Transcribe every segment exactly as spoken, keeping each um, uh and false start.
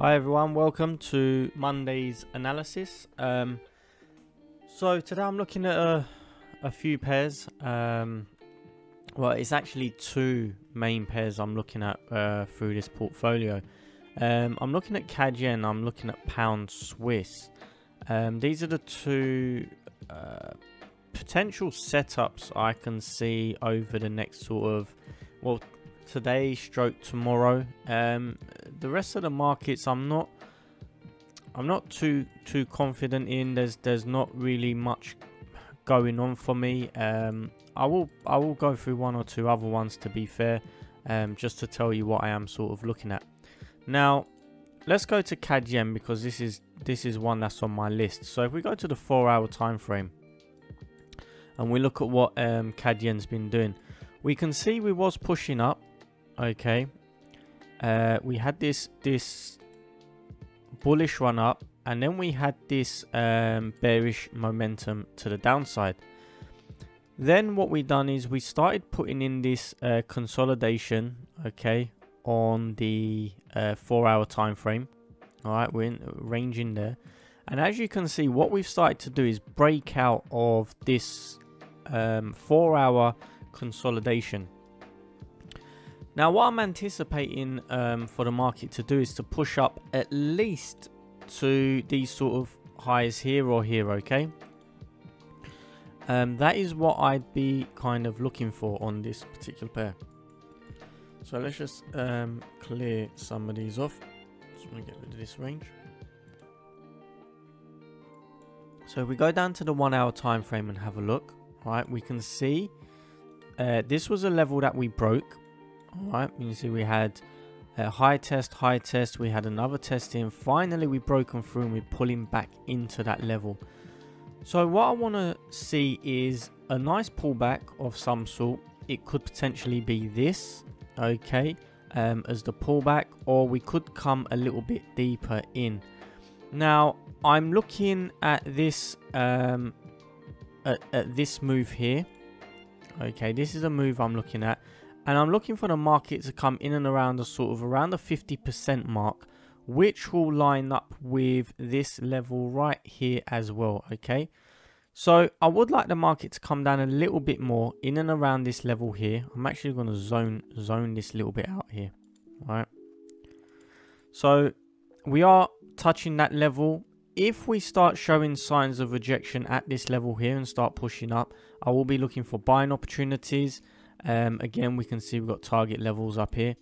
Hi everyone, welcome to Monday's analysis. Um, so today I'm looking at a, a few pairs. Um, well, it's actually two main pairs I'm looking at uh, through this portfolio. Um, I'm looking at C A D Yen, I'm looking at Pound Swiss. Um, these are the two uh, potential setups I can see over the next sort of, well, today stroke tomorrow. Um, the rest of the markets I'm not I'm not too too confident in. There's there's not really much going on for me. um, I will I will go through one or two other ones, to be fair, um, just to tell you what I am sort of looking at. Now let's go to C A D Yen, because this is this is one that's on my list. So if we go to the four hour time frame and we look at what um, C A D Yen's been doing, we can see we was pushing up. Okay, uh, we had this this bullish run up, and then we had this um, bearish momentum to the downside. Then what we done is we started putting in this uh, consolidation, okay, on the uh, four hour time frame. All right, we're in, ranging there, and as you can see, what we've started to do is break out of this um, four hour consolidation. Now what I'm anticipating um, for the market to do is to push up at least to these sort of highs here or here, okay? Um, that is what I'd be kind of looking for on this particular pair. So let's just um, clear some of these off. Just want to get rid of this range. So if we go down to the one hour time frame and have a look, right? We can see uh, this was a level that we broke. All right, you can see we had a high test, high test, we had another test in. Finally, we've broken through and we're pulling back into that level. So what I want to see is a nice pullback of some sort. It could potentially be this, okay, um, as the pullback, or we could come a little bit deeper in. Now, I'm looking at this, um, at, at this move here. Okay, this is a move I'm looking at. And I'm looking for the market to come in and around a sort of around the fifty percent mark, which will line up with this level right here as well, okay? So I would like the market to come down a little bit more in and around this level here. I'm actually going to zone zone this little bit out here, all right? So we are touching that level. If we start showing signs of rejection at this level here and start pushing up, I will be looking for buying opportunities. Um, again, we can see we've got target levels up here,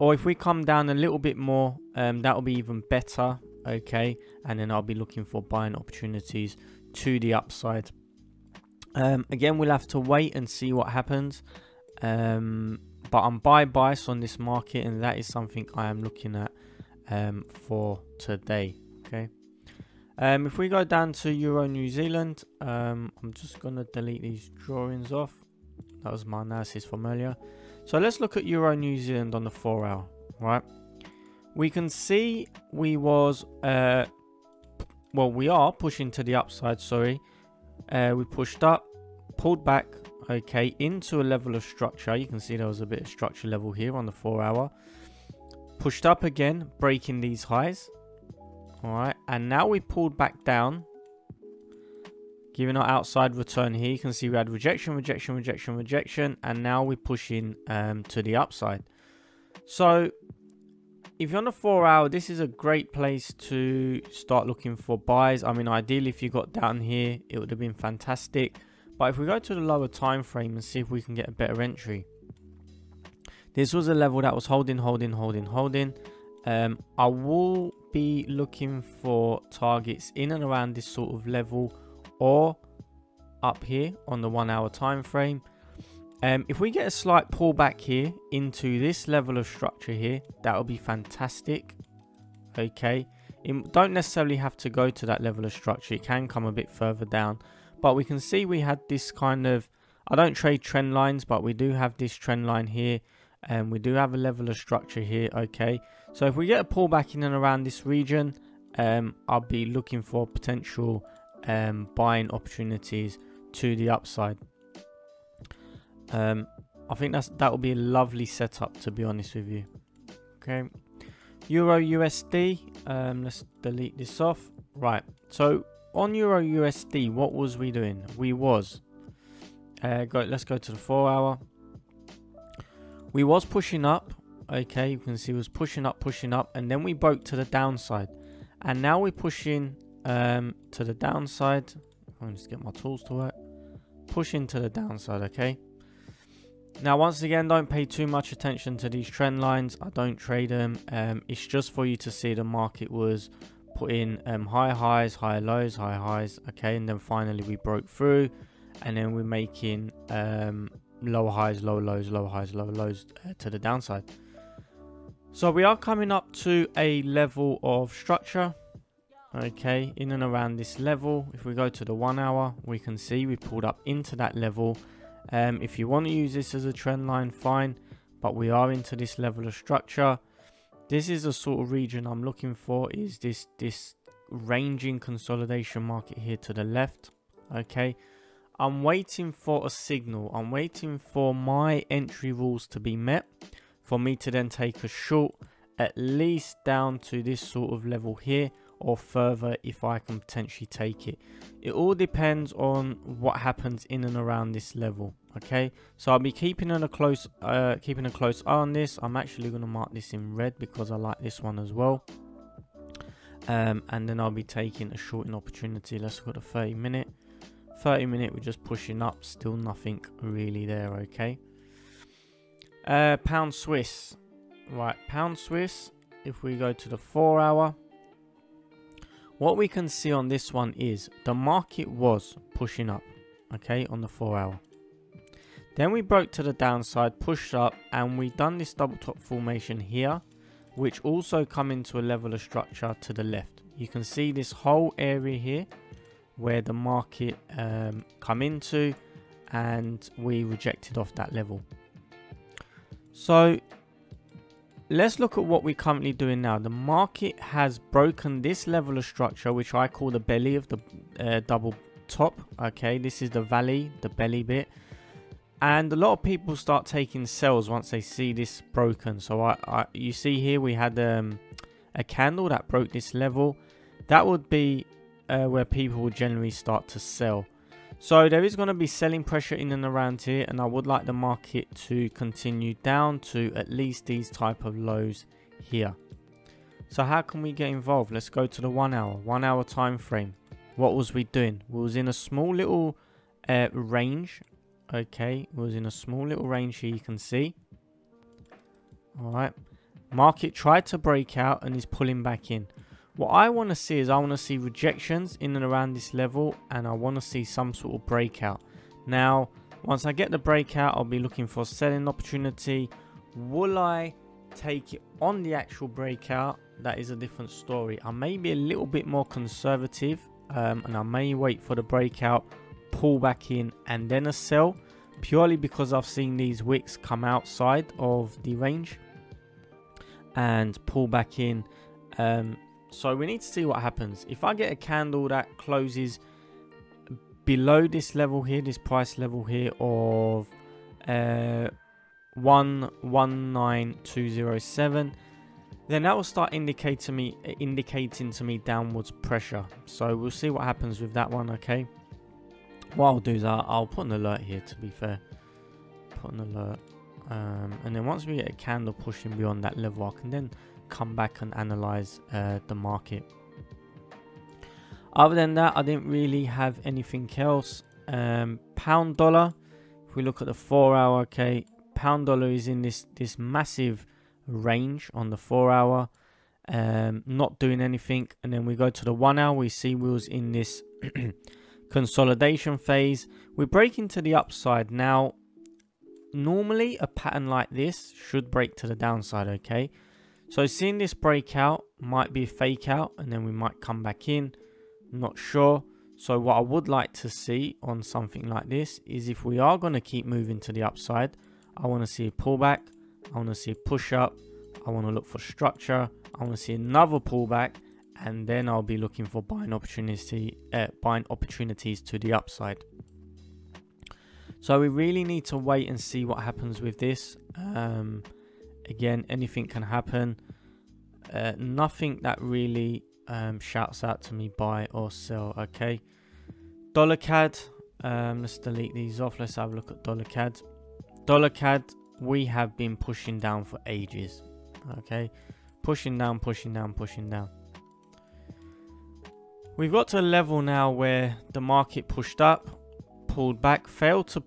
or if we come down a little bit more, um, that'll be even better, okay? And then I'll be looking for buying opportunities to the upside. Um, again, we'll have to wait and see what happens, um, but I'm buy bias on this market, and that is something I am looking at um, for today, okay? Um, if we go down to Euro New Zealand, um, I'm just gonna delete these drawings off. That was my analysis from earlier. So let's look at Euro New Zealand on the four hour, right? We can see we was, uh, well, we are pushing to the upside, sorry. Uh, we pushed up, pulled back, okay, into a level of structure. You can see there was a bit of structure level here on the four hour. Pushed up again, breaking these highs, all right? And now we pulled back down, giving our outside return here. You can see we had rejection, rejection, rejection, rejection, and now we're pushing um, to the upside. So if you're on the four hour, this is a great place to start looking for buys. I mean, ideally, if you got down here, it would have been fantastic. But if we go to the lower time frame and see if we can get a better entry. This was a level that was holding, holding, holding, holding. Um, I will be looking for targets in and around this sort of level, or up here on the one hour time frame. Um, if we get a slight pullback here into this level of structure here, that will be fantastic, okay? It don't necessarily have to go to that level of structure. It can come a bit further down, but we can see we had this kind of, I don't trade trend lines, but we do have this trend line here, and we do have a level of structure here, okay? So if we get a pullback in and around this region, um, I'll be looking for potential Um, buying opportunities to the upside. um, I think that's that will be a lovely setup, to be honest with you, okay? Euro U S D. Um, let's delete this off. Right. So on Euro U S D, what was we doing? We was. Uh, go, let's go to the four hour. We was pushing up. Okay, you can see we was pushing up, pushing up, and then we broke to the downside, and now we're pushing um, to the downside. I'm just get my tools to work. Pushing to the downside. Okay. Now, once again, don't pay too much attention to these trend lines. I don't trade them. Um, it's just for you to see the market was putting um, high highs, high lows, high highs. Okay, and then finally we broke through, and then we're making um, low highs, low lows, low highs, low lows uh, to the downside. So we are coming up to a level of structure. Okay, in and around this level. If we go to the one hour, we can see we pulled up into that level. Um, if you want to use this as a trend line, fine, but we are into this level of structure. This is the sort of region I'm looking for, is this this ranging consolidation market here to the left. Okay, I'm waiting for a signal. I'm waiting for my entry rules to be met for me to then take a short at least down to this sort of level here, or further if I can potentially take it. It all depends on what happens in and around this level. Okay, so I'll be keeping a close uh, keeping a close eye on this. I'm actually going to mark this in red because I like this one as well, um, and then I'll be taking a shorting opportunity. Let's look at a thirty minute thirty minute. We're just pushing up, still nothing really there. Okay, uh, pound Swiss. Right, pound Swiss, if we go to the four hour, what we can see on this one is the market was pushing up, okay, on the four hour. Then we broke to the downside, pushed up, and we done this double top formation here, which also come into a level of structure to the left. You can see this whole area here where the market um, come into, and we rejected off that level. So let's look at what we're currently doing now. The market has broken this level of structure, which I call the belly of the uh, double top. Okay, this is the valley, the belly bit. And a lot of people start taking sells once they see this broken. So I, I you see here we had um, a candle that broke this level. That would be uh, where people would generally start to sell. So there is going to be selling pressure in and around here, and I would like the market to continue down to at least these type of lows here. So how can we get involved? Let's go to the one hour, one hour time frame. What was we doing? We was in a small little uh, range. Okay, we was in a small little range here, you can see. All right, market tried to break out and is pulling back in. What I want to see is I want to see rejections in and around this level, and I want to see some sort of breakout. Now, once I get the breakout, I'll be looking for a selling opportunity. Will I take it on the actual breakout? That is a different story. I may be a little bit more conservative, um, and I may wait for the breakout, pull back in, and then a sell, purely because I've seen these wicks come outside of the range and pull back in. Um, So we need to see what happens. If I get a candle that closes below this level here, this price level here of uh, one one nine two zero seven, then that will start indicating me, indicating to me downwards pressure. So we'll see what happens with that one. Okay. What I'll do is I'll, I'll put an alert here. To be fair, put an alert, um, and then once we get a candle pushing beyond that level, I can then come back and analyze uh, the market. Other than that, I didn't really have anything else. Um, pound dollar, if we look at the four hour, okay, pound dollar is in this this massive range on the four hour, um, not doing anything. And then we go to the one hour, we see we was in this consolidation phase. We're breaking to the upside now. Normally a pattern like this should break to the downside. Okay, so seeing this breakout might be a fake out, and then we might come back in, not sure. So what I would like to see on something like this is if we are going to keep moving to the upside, I want to see a pullback, I want to see a push up, I want to look for structure, I want to see another pullback, and then I'll be looking for buying opportunity, uh, buying opportunities to the upside. So we really need to wait and see what happens with this. Um, Again, anything can happen. Uh, nothing that really um, shouts out to me buy or sell. Okay, dollar C A D. Um, let's delete these off. Let's have a look at dollar C A D. Dollar C A D, we have been pushing down for ages. Okay, pushing down, pushing down, pushing down. We've got to a level now where the market pushed up, pulled back, failed to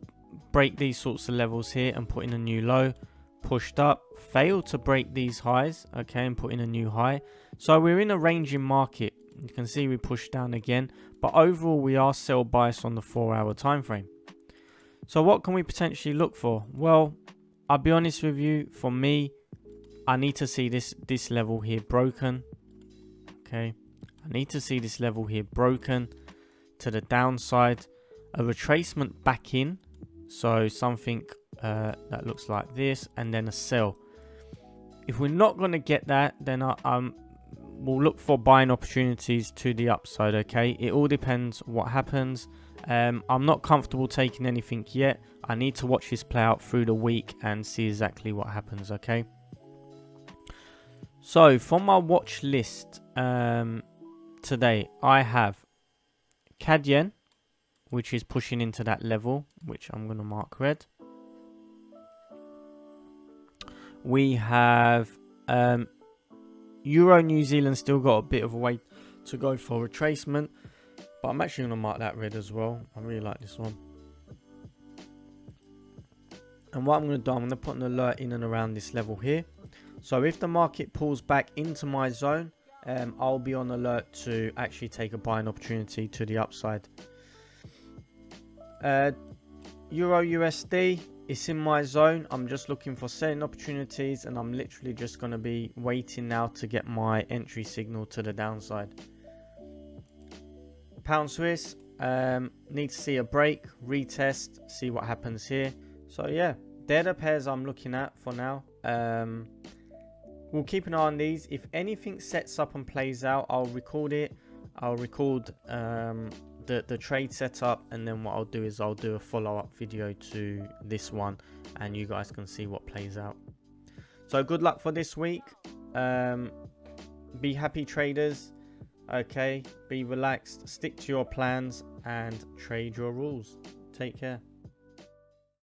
break these sorts of levels here and put in a new low, pushed up, failed to break these highs, okay, and put in a new high. So we're in a ranging market. You can see we pushed down again, but overall we are sell biased on the four hour time frame. So what can we potentially look for? Well, I'll be honest with you, for me, I need to see this this level here broken. Okay, I need to see this level here broken to the downside, a retracement back in, so something uh, that looks like this, and then a sell. If we're not going to get that, then I um, we'll look for buying opportunities to the upside. Okay, it all depends what happens. Um, I'm not comfortable taking anything yet. I need to watch this play out through the week and see exactly what happens. Okay, so from my watch list um, today, I have C A D Yen, which is pushing into that level, which I'm going to mark red. We have um, Euro New Zealand, still got a bit of a way to go for retracement, but I'm actually going to mark that red as well. I really like this one. And what I'm going to do, I'm going to put an alert in and around this level here. So if the market pulls back into my zone, um, I'll be on alert to actually take a buying opportunity to the upside. Uh, Euro U S D, it's in my zone. I'm just looking for selling opportunities, and I'm literally just going to be waiting now to get my entry signal to the downside. Pound Swiss, um, need to see a break, retest, see what happens here. So yeah, they're the pairs I'm looking at for now. Um, we'll keep an eye on these. If anything sets up and plays out, I'll record it. I'll record um, the, the trade setup, and then what I'll do is I'll do a follow-up video to this one, and you guys can see what plays out. So good luck for this week. Um, be happy, traders. Okay, be relaxed, stick to your plans, and trade your rules. Take care.